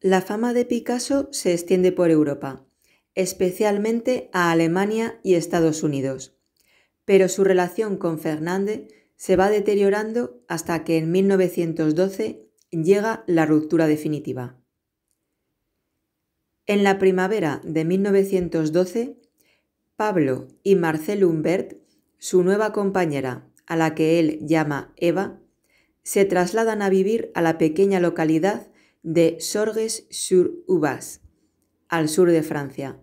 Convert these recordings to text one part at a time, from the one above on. La fama de Picasso se extiende por Europa, especialmente a Alemania y Estados Unidos, pero su relación con Fernande se va deteriorando hasta que en 1912 llega la ruptura definitiva. En la primavera de 1912, Pablo y Marcel Humbert, su nueva compañera, a la que él llama Eva, se trasladan a vivir a la pequeña localidad de Sorgues-sur-Ouvèze, al sur de Francia,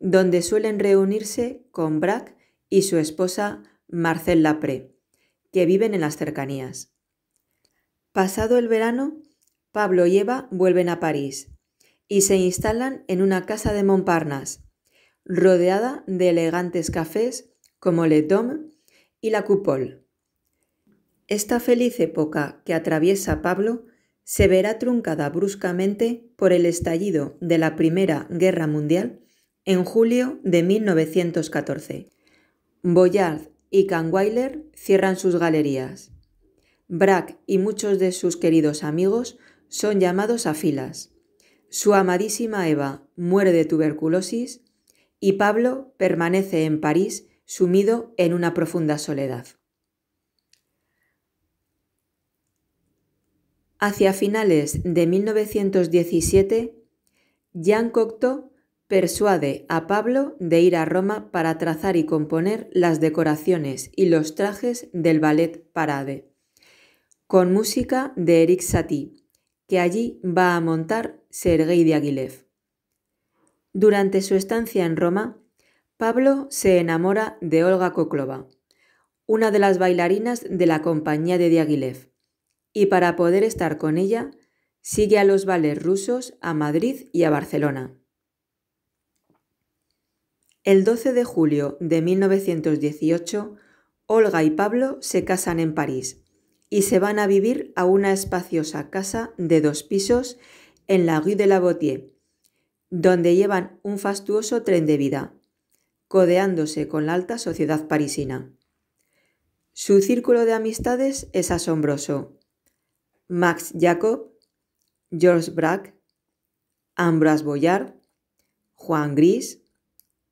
donde suelen reunirse con Braque y su esposa Marcel Lapré, que viven en las cercanías. Pasado el verano, Pablo y Eva vuelven a París y se instalan en una casa de Montparnasse, rodeada de elegantes cafés como Le Dôme y La Coupole. Esta feliz época que atraviesa Pablo se verá truncada bruscamente por el estallido de la Primera Guerra Mundial en julio de 1914. Boyard y Kahnweiler cierran sus galerías. Braque y muchos de sus queridos amigos son llamados a filas. Su amadísima Eva muere de tuberculosis y Pablo permanece en París sumido en una profunda soledad. Hacia finales de 1917, Jean Cocteau persuade a Pablo de ir a Roma para trazar y componer las decoraciones y los trajes del ballet Parade, con música de Eric Satie, que allí va a montar Sergei Diaghilev. Durante su estancia en Roma, Pablo se enamora de Olga Koklova, una de las bailarinas de la compañía de Diaghilev, y para poder estar con ella, sigue a los Ballets Rusos a Madrid y a Barcelona. El 12 de julio de 1918, Olga y Pablo se casan en París y se van a vivir a una espaciosa casa de 2 pisos en la rue de la Boitier, donde llevan un fastuoso tren de vida, codeándose con la alta sociedad parisina. Su círculo de amistades es asombroso. Max Jacob, George Braque, Ambroise Boyard, Juan Gris,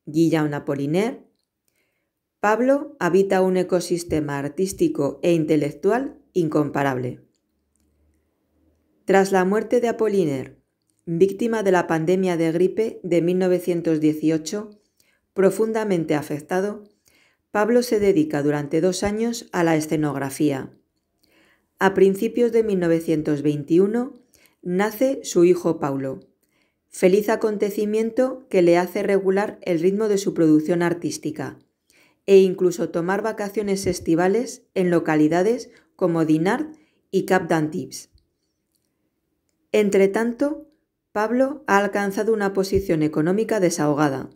Guillaume Apollinaire. Pablo habita un ecosistema artístico e intelectual incomparable. Tras la muerte de Apollinaire, víctima de la pandemia de gripe de 1918, profundamente afectado, Pablo se dedica durante 2 años a la escenografía. A principios de 1921 nace su hijo Paulo, feliz acontecimiento que le hace regular el ritmo de su producción artística e incluso tomar vacaciones estivales en localidades como Dinard y Cap d'Antibes. Entretanto, Pablo ha alcanzado una posición económica desahogada.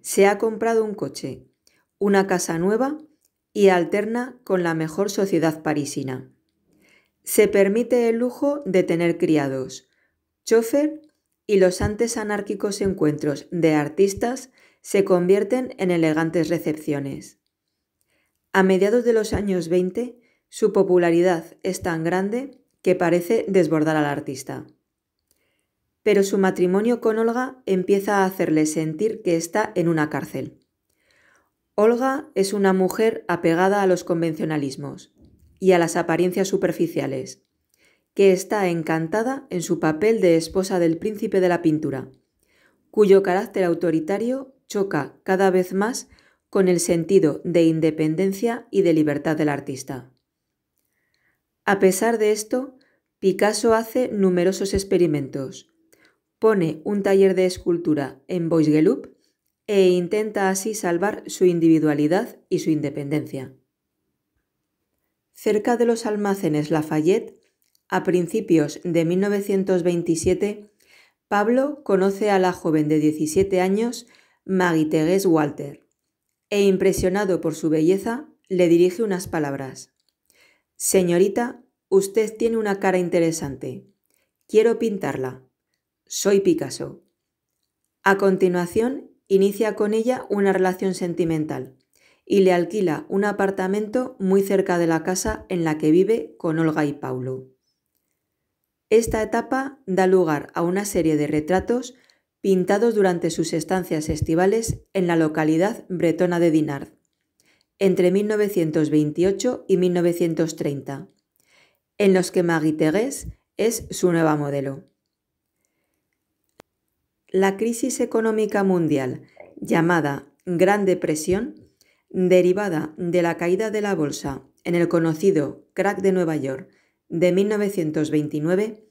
Se ha comprado un coche, una casa nueva y alterna con la mejor sociedad parisina. Se permite el lujo de tener criados, chofer, y los antes anárquicos encuentros de artistas se convierten en elegantes recepciones. A mediados de los años 20, su popularidad es tan grande que parece desbordar al artista. Pero su matrimonio con Olga empieza a hacerle sentir que está en una cárcel. Olga es una mujer apegada a los convencionalismos y a las apariencias superficiales, que está encantada en su papel de esposa del príncipe de la pintura, cuyo carácter autoritario choca cada vez más con el sentido de independencia y de libertad del artista. A pesar de esto, Picasso hace numerosos experimentos. Pone un taller de escultura en Boisgeloup e intenta así salvar su individualidad y su independencia. Cerca de los almacenes Lafayette, a principios de 1927, Pablo conoce a la joven de 17 años Marie-Thérèse Walter e, impresionado por su belleza, le dirige unas palabras. «Señorita, usted tiene una cara interesante. Quiero pintarla. Soy Picasso». A continuación, inicia con ella una relación sentimental y le alquila un apartamento muy cerca de la casa en la que vive con Olga y Paulo. Esta etapa da lugar a una serie de retratos pintados durante sus estancias estivales en la localidad bretona de Dinard, entre 1928 y 1930, en los que Marie-Thérèse es su nueva modelo. La crisis económica mundial, llamada Gran Depresión, derivada de la caída de la bolsa en el conocido crack de Nueva York de 1929,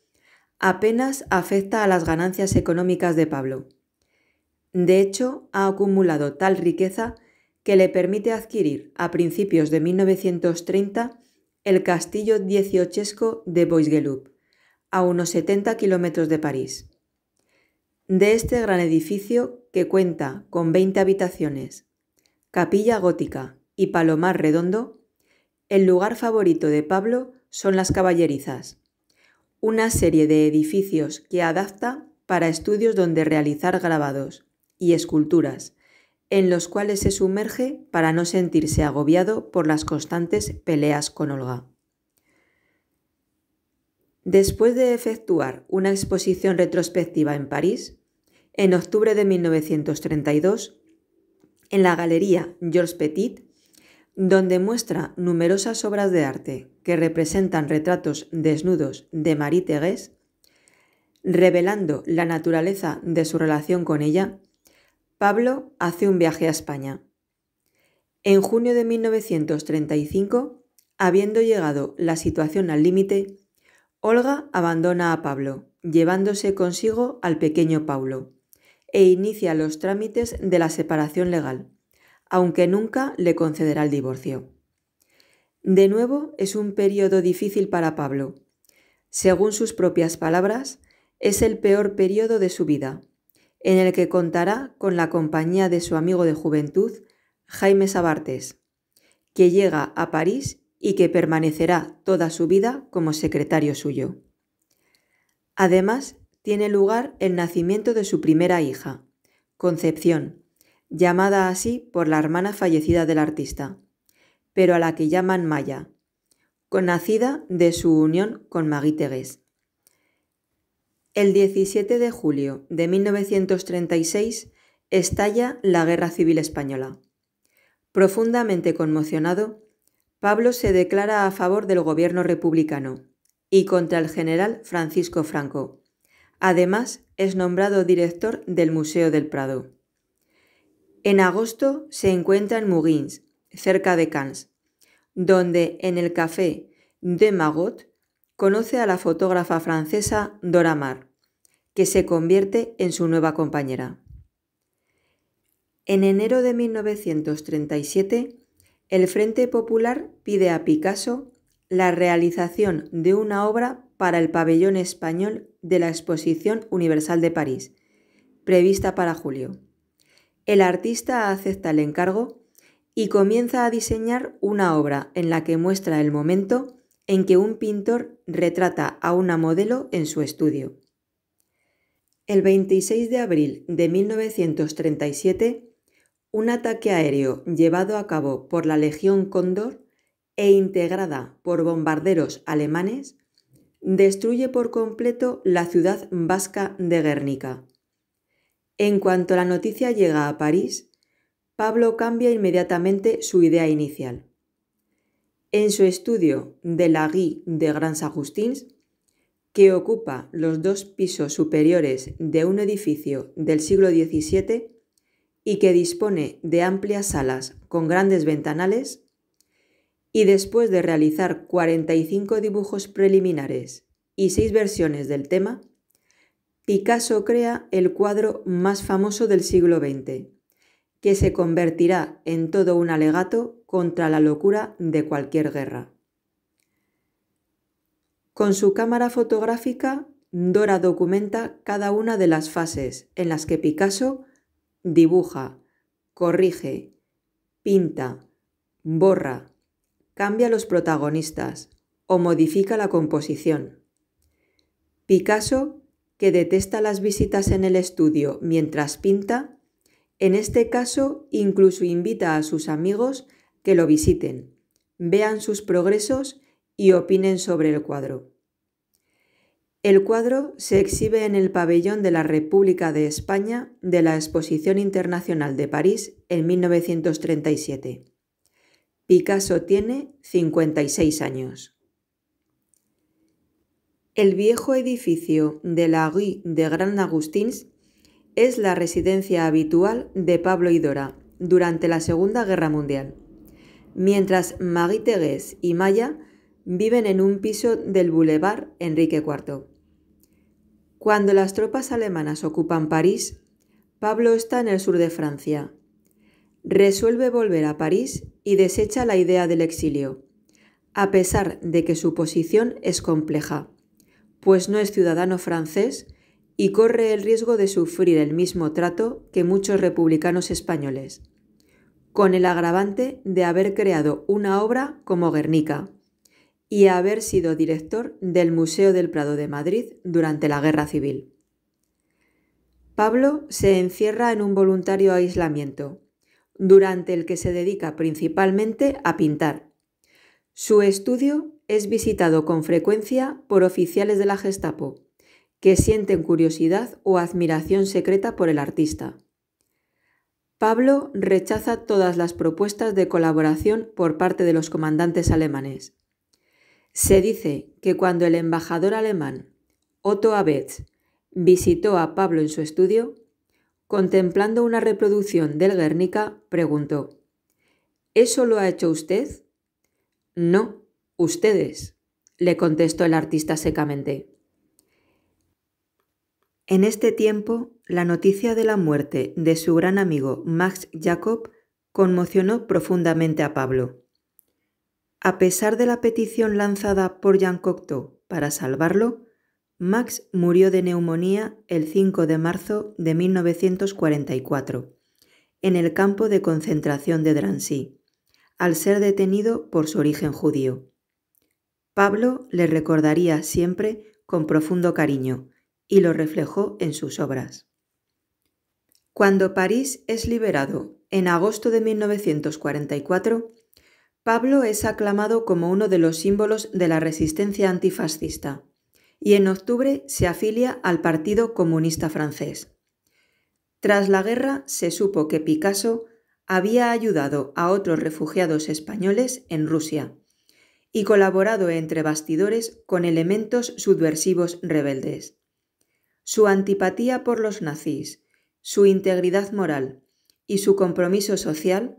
apenas afecta a las ganancias económicas de Pablo. De hecho, ha acumulado tal riqueza que le permite adquirir a principios de 1930 el castillo dieciochesco de Boisgeloup, a unos 70 kilómetros de París. De este gran edificio, que cuenta con 20 habitaciones, capilla gótica y palomar redondo, el lugar favorito de Pablo son las caballerizas, una serie de edificios que adapta para estudios donde realizar grabados y esculturas, en los cuales se sumerge para no sentirse agobiado por las constantes peleas con Olga. Después de efectuar una exposición retrospectiva en París, en octubre de 1932, en la Galería Georges Petit, donde muestra numerosas obras de arte que representan retratos desnudos de Marie-Thérèse, revelando la naturaleza de su relación con ella, Pablo hace un viaje a España. En junio de 1935, habiendo llegado la situación al límite, Olga abandona a Pablo, llevándose consigo al pequeño Paulo, e inicia los trámites de la separación legal, aunque nunca le concederá el divorcio. De nuevo, es un periodo difícil para Pablo. Según sus propias palabras, es el peor periodo de su vida, en el que contará con la compañía de su amigo de juventud, Jaime Sabartés, que llega a París y que permanecerá toda su vida como secretario suyo. Además, tiene lugar el nacimiento de su primera hija, Concepción, llamada así por la hermana fallecida del artista, pero a la que llaman Maya, nacida de su unión con Marie-Thérèse. El 17 de julio de 1936 estalla la Guerra Civil Española. Profundamente conmocionado, Pablo se declara a favor del gobierno republicano y contra el general Francisco Franco. Además, es nombrado director del Museo del Prado. En agosto se encuentra en Mougins, cerca de Cannes, donde en el café de Magot conoce a la fotógrafa francesa Dora Mar, que se convierte en su nueva compañera. En enero de 1937, el Frente Popular pide a Picasso la realización de una obra para el pabellón español de la Exposición Universal de París, prevista para julio. El artista acepta el encargo y comienza a diseñar una obra en la que muestra el momento en que un pintor retrata a una modelo en su estudio. El 26 de abril de 1937, un ataque aéreo llevado a cabo por la Legión Cóndor e integrada por bombarderos alemanes destruye por completo la ciudad vasca de Guernica. En cuanto la noticia llega a París, Pablo cambia inmediatamente su idea inicial. En su estudio de la rue des Grands-Augustins, que ocupa los dos pisos superiores de un edificio del siglo XVII y que dispone de amplias salas con grandes ventanales, y después de realizar 45 dibujos preliminares y 6 versiones del tema, Picasso crea el cuadro más famoso del siglo XX, que se convertirá en todo un alegato contra la locura de cualquier guerra. Con su cámara fotográfica, Dora documenta cada una de las fases en las que Picasso dibuja, corrige, pinta, borra, cambia los protagonistas o modifica la composición. Picasso, que detesta las visitas en el estudio mientras pinta, en este caso incluso invita a sus amigos que lo visiten, vean sus progresos y opinen sobre el cuadro. El cuadro se exhibe en el Pabellón de la República de España de la Exposición Internacional de París en 1937. Picasso tiene 56 años. El viejo edificio de la rue des Grands-Augustins es la residencia habitual de Pablo y Dora durante la Segunda Guerra Mundial, mientras Marie-Thérèse y Maya viven en un piso del Boulevard Enrique IV. Cuando las tropas alemanas ocupan París, Pablo está en el sur de Francia. Resuelve volver a París y desecha la idea del exilio, a pesar de que su posición es compleja, pues no es ciudadano francés y corre el riesgo de sufrir el mismo trato que muchos republicanos españoles, con el agravante de haber creado una obra como Guernica y haber sido director del Museo del Prado de Madrid durante la Guerra Civil. Pablo se encierra en un voluntario aislamiento, durante el que se dedica principalmente a pintar. Su estudio es visitado con frecuencia por oficiales de la Gestapo, que sienten curiosidad o admiración secreta por el artista. Pablo rechaza todas las propuestas de colaboración por parte de los comandantes alemanes. Se dice que cuando el embajador alemán, Otto Abetz, visitó a Pablo en su estudio, contemplando una reproducción del Guernica, preguntó: ¿Eso lo ha hecho usted? No, ustedes, le contestó el artista secamente. En este tiempo, la noticia de la muerte de su gran amigo Max Jacob conmocionó profundamente a Pablo. A pesar de la petición lanzada por Jean Cocteau para salvarlo, Max murió de neumonía el 5 de marzo de 1944, en el campo de concentración de Drancy, al ser detenido por su origen judío. Pablo le recordaría siempre con profundo cariño y lo reflejó en sus obras. Cuando París es liberado en agosto de 1944, Pablo es aclamado como uno de los símbolos de la resistencia antifascista y en octubre se afilia al Partido Comunista Francés. Tras la guerra se supo que Picasso había ayudado a otros refugiados españoles en Rusia y colaborado entre bastidores con elementos subversivos rebeldes. Su antipatía por los nazis, su integridad moral y su compromiso social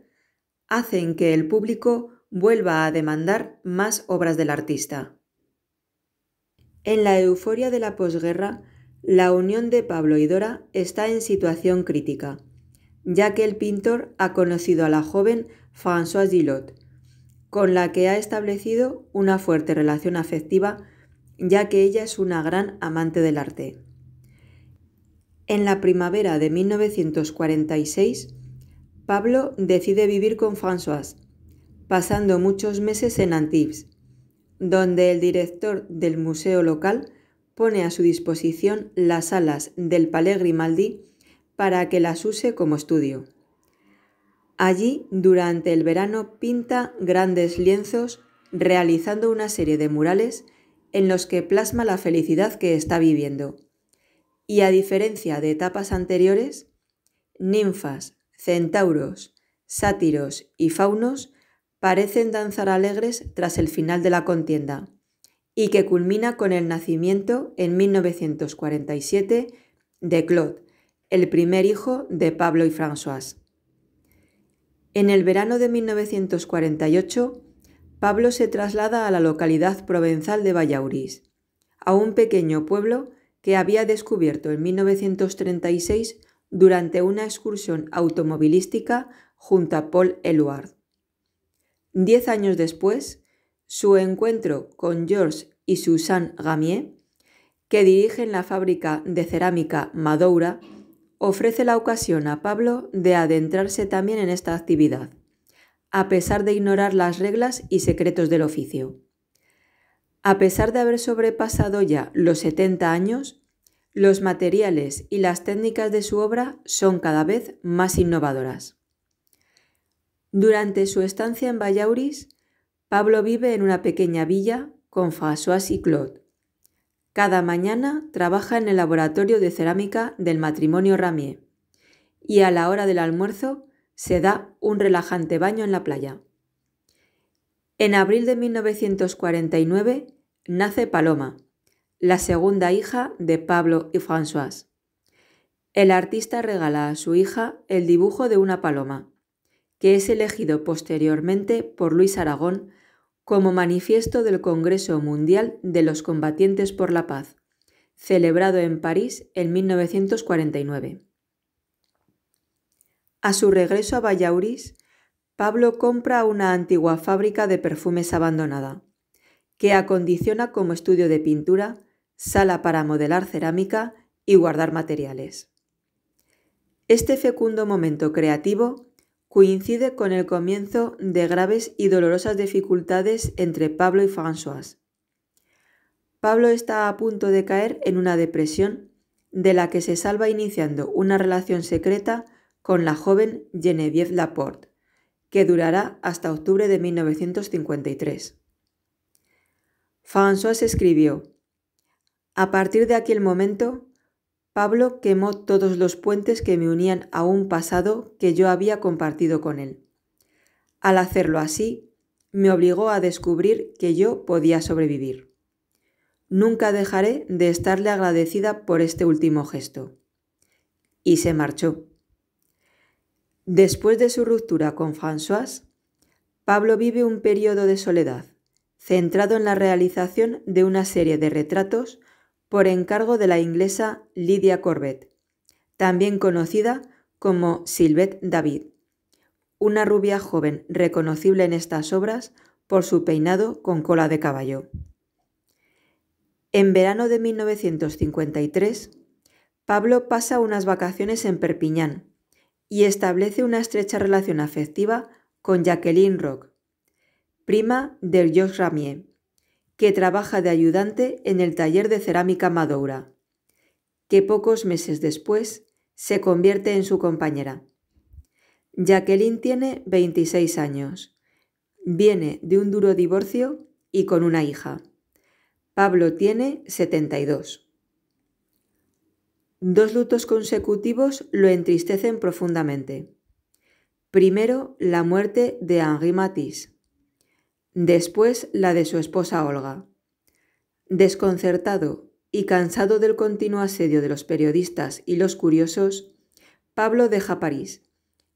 hacen que el público vuelva a demandar más obras del artista. En la euforia de la posguerra, la unión de Pablo y Dora está en situación crítica, ya que el pintor ha conocido a la joven Françoise Gilot, con la que ha establecido una fuerte relación afectiva, ya que ella es una gran amante del arte. En la primavera de 1946, Pablo decide vivir con Françoise, pasando muchos meses en Antibes, donde el director del museo local pone a su disposición las salas del Palais Grimaldi para que las use como estudio. Allí, durante el verano, pinta grandes lienzos realizando una serie de murales en los que plasma la felicidad que está viviendo. Y a diferencia de etapas anteriores, ninfas, centauros, sátiros y faunos parecen danzar alegres tras el final de la contienda y que culmina con el nacimiento en 1947 de Claude, el primer hijo de Pablo y Françoise. En el verano de 1948, Pablo se traslada a la localidad provenzal de Vallauris, a un pequeño pueblo que había descubierto en 1936 durante una excursión automovilística junto a Paul Éluard. 10 años después, su encuentro con George y Suzanne Ramié, que dirigen la fábrica de cerámica Madoura, ofrece la ocasión a Pablo de adentrarse también en esta actividad, a pesar de ignorar las reglas y secretos del oficio. A pesar de haber sobrepasado ya los 70 años, los materiales y las técnicas de su obra son cada vez más innovadoras. Durante su estancia en Vallauris, Pablo vive en una pequeña villa con Françoise y Claude. Cada mañana trabaja en el laboratorio de cerámica del matrimonio Ramié y a la hora del almuerzo se da un relajante baño en la playa. En abril de 1949 nace Paloma, la segunda hija de Pablo y Françoise. El artista regala a su hija el dibujo de una paloma, que es elegido posteriormente por Luis Aragón como manifiesto del Congreso Mundial de los Combatientes por la Paz, celebrado en París en 1949. A su regreso a Vallauris, Pablo compra una antigua fábrica de perfumes abandonada, que acondiciona como estudio de pintura, sala para modelar cerámica y guardar materiales. Este fecundo momento creativo coincide con el comienzo de graves y dolorosas dificultades entre Pablo y Françoise. Pablo está a punto de caer en una depresión de la que se salva iniciando una relación secreta con la joven Geneviève Laporte, que durará hasta octubre de 1953. Françoise escribió: a partir de aquel momento, Pablo quemó todos los puentes que me unían a un pasado que yo había compartido con él. Al hacerlo así, me obligó a descubrir que yo podía sobrevivir. Nunca dejaré de estarle agradecida por este último gesto. Y se marchó. Después de su ruptura con Françoise, Pablo vive un periodo de soledad, centrado en la realización de una serie de retratos por encargo de la inglesa Lydia Corbett, también conocida como Sylvette David, una rubia joven reconocible en estas obras por su peinado con cola de caballo. En verano de 1953, Pablo pasa unas vacaciones en Perpiñán y establece una estrecha relación afectiva con Jacqueline Roch, prima de George Ramié, que trabaja de ayudante en el taller de cerámica Madoura, que pocos meses después se convierte en su compañera. Jacqueline tiene 26 años, viene de un duro divorcio y con una hija. Pablo tiene 72. Dos lutos consecutivos lo entristecen profundamente. Primero, la muerte de Henri Matisse. Después la de su esposa Olga. Desconcertado y cansado del continuo asedio de los periodistas y los curiosos, Pablo deja París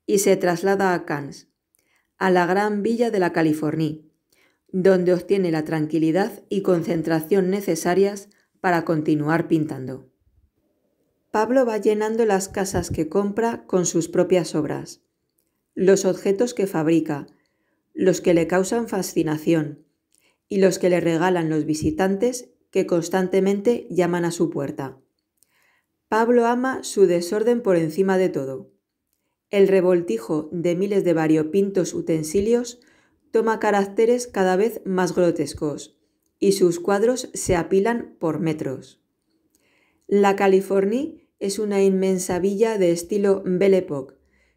y se traslada a Cannes, a la gran villa de la Californie, donde obtiene la tranquilidad y concentración necesarias para continuar pintando. Pablo va llenando las casas que compra con sus propias obras, los objetos que fabrica, los que le causan fascinación y los que le regalan los visitantes que constantemente llaman a su puerta. Pablo ama su desorden por encima de todo. El revoltijo de miles de variopintos utensilios toma caracteres cada vez más grotescos y sus cuadros se apilan por metros. La Californie es una inmensa villa de estilo Belle Époque,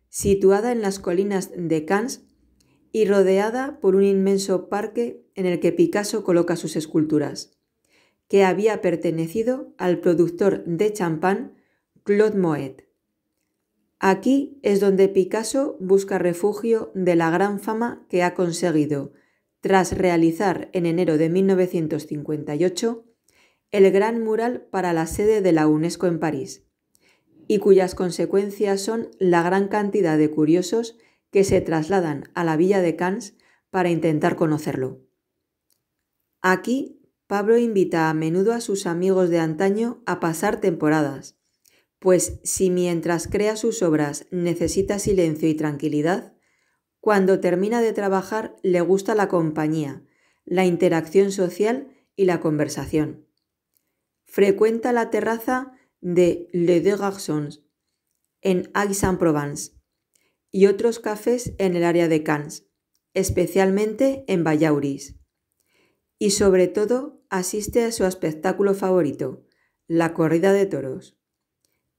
situada en las colinas de Cannes y rodeada por un inmenso parque en el que Picasso coloca sus esculturas, que había pertenecido al productor de champán Claude Moët. Aquí es donde Picasso busca refugio de la gran fama que ha conseguido tras realizar en enero de 1958 el gran mural para la sede de la UNESCO en París, y cuyas consecuencias son la gran cantidad de curiosos que se trasladan a la villa de Cannes para intentar conocerlo. Aquí, Pablo invita a menudo a sus amigos de antaño a pasar temporadas, pues si mientras crea sus obras necesita silencio y tranquilidad, cuando termina de trabajar le gusta la compañía, la interacción social y la conversación. Frecuenta la terraza de Les Deux Garçons en Aix-en-Provence y otros cafés en el área de Cannes, especialmente en Vallauris. Y sobre todo asiste a su espectáculo favorito, la corrida de toros.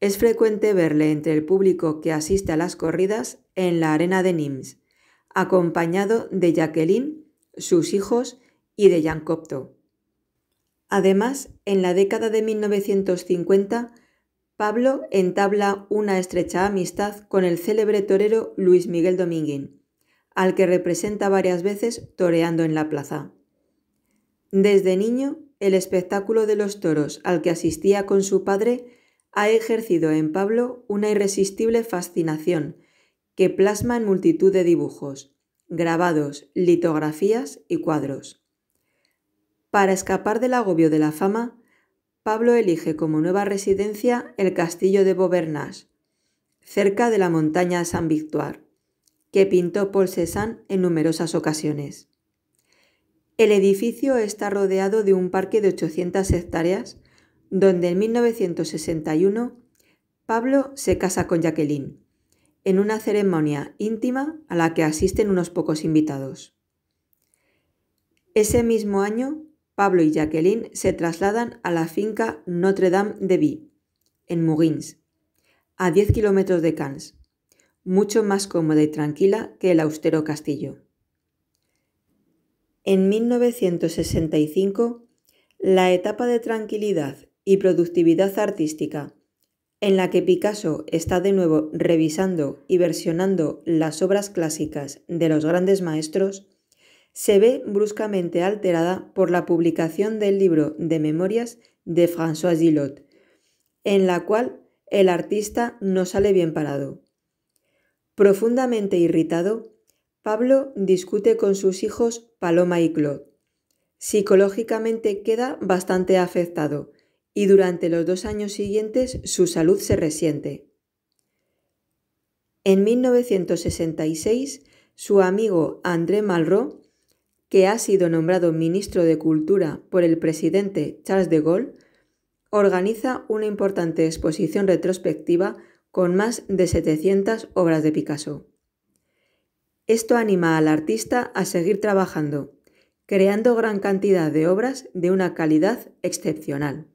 Es frecuente verle entre el público que asiste a las corridas en la arena de Nîmes, acompañado de Jacqueline, sus hijos y de Jean Cocteau. Además, en la década de 1950, Pablo entabla una estrecha amistad con el célebre torero Luis Miguel Dominguín, al que representa varias veces toreando en la plaza. Desde niño, el espectáculo de los toros al que asistía con su padre ha ejercido en Pablo una irresistible fascinación que plasma en multitud de dibujos, grabados, litografías y cuadros. Para escapar del agobio de la fama, Pablo elige como nueva residencia el castillo de Beauvernage, cerca de la montaña Saint-Victoire, que pintó Paul Cézanne en numerosas ocasiones. El edificio está rodeado de un parque de 800 hectáreas, donde en 1961 Pablo se casa con Jacqueline, en una ceremonia íntima a la que asisten unos pocos invitados. Ese mismo año, Pablo y Jacqueline se trasladan a la finca Notre-Dame de Vie, en Mougins, a 10 kilómetros de Cannes, mucho más cómoda y tranquila que el austero castillo. En 1965, la etapa de tranquilidad y productividad artística, en la que Picasso está de nuevo revisando y versionando las obras clásicas de los grandes maestros, se ve bruscamente alterada por la publicación del libro de memorias de Françoise Gilot, en la cual el artista no sale bien parado. Profundamente irritado, Pablo discute con sus hijos Paloma y Claude. Psicológicamente queda bastante afectado y durante los 2 años siguientes su salud se resiente. En 1966, su amigo André Malraux, que ha sido nombrado ministro de Cultura por el presidente Charles de Gaulle, organiza una importante exposición retrospectiva con más de 700 obras de Picasso. Esto anima al artista a seguir trabajando, creando gran cantidad de obras de una calidad excepcional.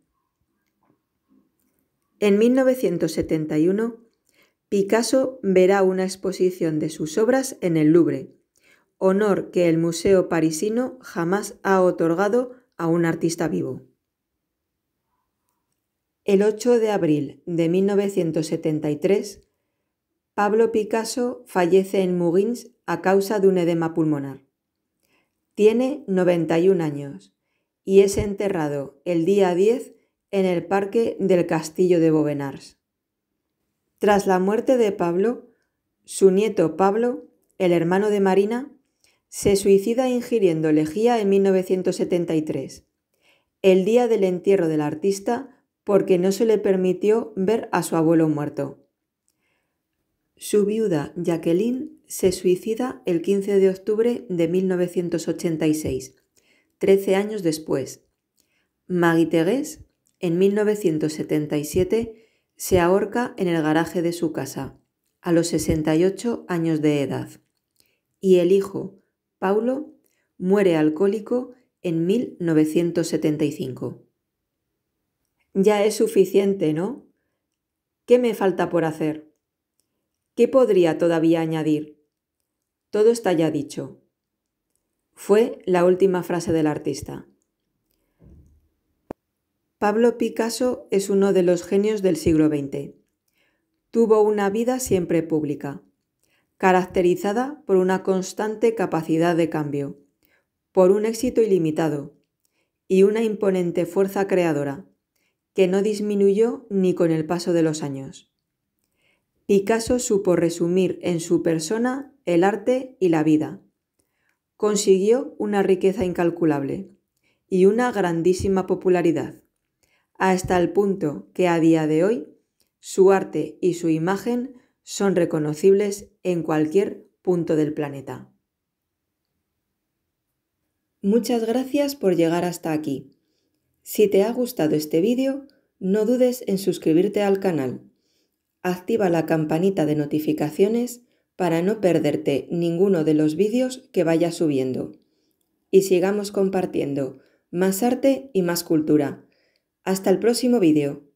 En 1971, Picasso verá una exposición de sus obras en el Louvre, honor que el Museo parisino jamás ha otorgado a un artista vivo. El 8 de abril de 1973, Pablo Picasso fallece en Mougins a causa de un edema pulmonar. Tiene 91 años y es enterrado el día 10 en el parque del castillo de Beauvernage. Tras la muerte de Pablo, su nieto Pablo, el hermano de Marina, se suicida ingiriendo lejía en 1973, el día del entierro del artista, porque no se le permitió ver a su abuelo muerto. Su viuda Jacqueline se suicida el 15 de octubre de 1986, 13 años después. Marie-Thérèse, en 1977, se ahorca en el garaje de su casa, a los 68 años de edad. Y el hijo, Paulo, muere alcohólico en 1975. Ya es suficiente, ¿no? ¿Qué me falta por hacer? ¿Qué podría todavía añadir? Todo está ya dicho. Fue la última frase del artista. Pablo Picasso es uno de los genios del siglo XX. Tuvo una vida siempre pública, caracterizada por una constante capacidad de cambio, por un éxito ilimitado y una imponente fuerza creadora, que no disminuyó ni con el paso de los años. Picasso supo resumir en su persona el arte y la vida. Consiguió una riqueza incalculable y una grandísima popularidad, hasta el punto que a día de hoy su arte y su imagen son reconocibles en cualquier punto del planeta. Muchas gracias por llegar hasta aquí. Si te ha gustado este vídeo, no dudes en suscribirte al canal. Activa la campanita de notificaciones para no perderte ninguno de los vídeos que vaya subiendo. Y sigamos compartiendo más arte y más cultura. Hasta el próximo vídeo.